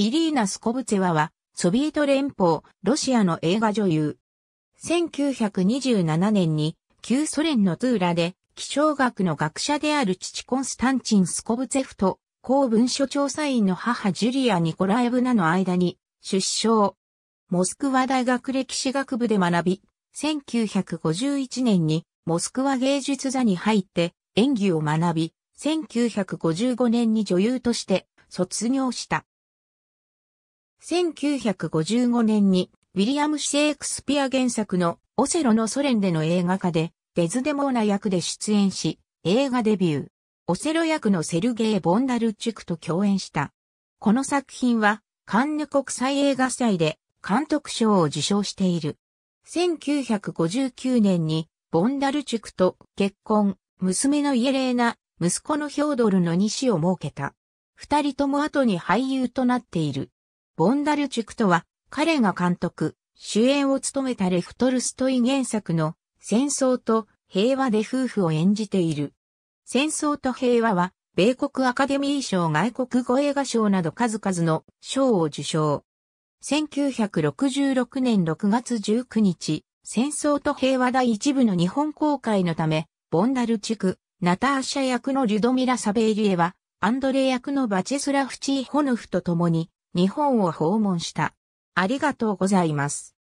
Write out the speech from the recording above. イリーナ・スコブツェワは、ソビエト連邦、ロシアの映画女優。1927年に、旧ソ連のトゥーラで、気象学の学者である父コンスタンチン・スコブツェフと、公文書調査員の母ジュリア・ニコラエブナの間に、出生。モスクワ大学歴史学部で学び、1951年に、モスクワ芸術座に入って、演技を学び、1955年に女優として、卒業した。1955年に、ウィリアム・シェイクスピア原作のオセロのソ連での映画化で、デズデモーナ役で出演し、映画デビュー。オセロ役のセルゲイ・ボンダルチュクと共演した。この作品は、カンヌ国際映画祭で監督賞を受賞している。1959年に、ボンダルチュクと結婚、娘のイエレーナ、息子のヒョードルの2子を設けた。二人とも後に俳優となっている。ボンダルチュクとは、彼が監督、主演を務めたレフトルストイ原作の戦争と平和で夫婦を演じている。戦争と平和は、米国アカデミー賞外国語映画賞など数々の賞を受賞。1966年6月19日、戦争と平和第1部の日本公開のため、ボンダルチュク、ナターシャ役のリュドミラ・サベイリエは、アンドレイ役のバチェスラフ・チーホノフと共に、日本を訪問した。ありがとうございます。